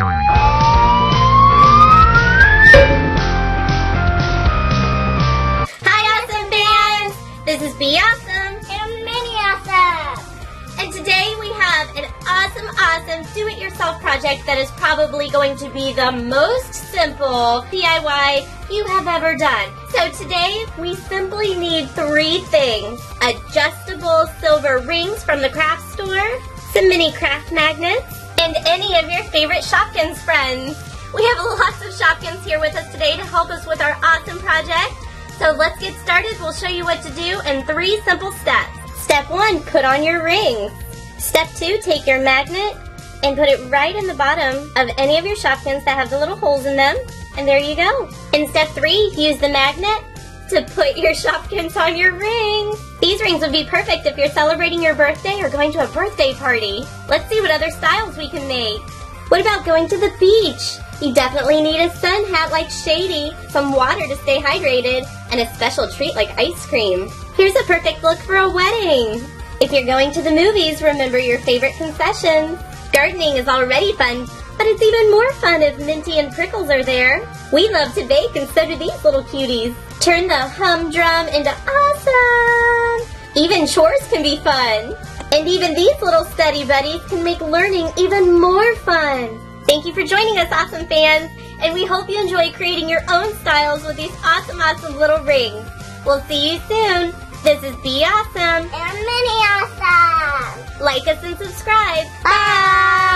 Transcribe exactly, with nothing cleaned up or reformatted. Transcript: Hi Awesome Fans! This is Be Awesome and Minty Awesome! And today we have an awesome, awesome do-it-yourself project that is probably going to be the most simple D I Y you have ever done. So today we simply need three things. Adjustable silver rings from the craft store, some mini craft magnets, and any of your favorite Shopkins friends. We have lots of Shopkins here with us today to help us with our awesome project. So let's get started. We'll show you what to do in three simple steps. Step one, put on your rings. Step two, take your magnet and put it right in the bottom of any of your Shopkins that have the little holes in them. And there you go. In step three, use the magnet to put your Shopkins on your ring. These rings would be perfect if you're celebrating your birthday or going to a birthday party. Let's see what other styles we can make. What about going to the beach? You definitely need a sun hat like Shady, some water to stay hydrated, and a special treat like ice cream. Here's a perfect look for a wedding. If you're going to the movies, remember your favorite concessions. Gardening is already fun, but it's even more fun if Minty and Prickles are there. We love to bake, and so do these little cuties. Turn the humdrum into awesome! Even chores can be fun. And even these little study buddies can make learning even more fun. Thank you for joining us, Awesome Fans. And we hope you enjoy creating your own styles with these awesome, awesome little rings. We'll see you soon. This is Be Awesome. And Minty Awesome. Like us and subscribe. Bye. Bye.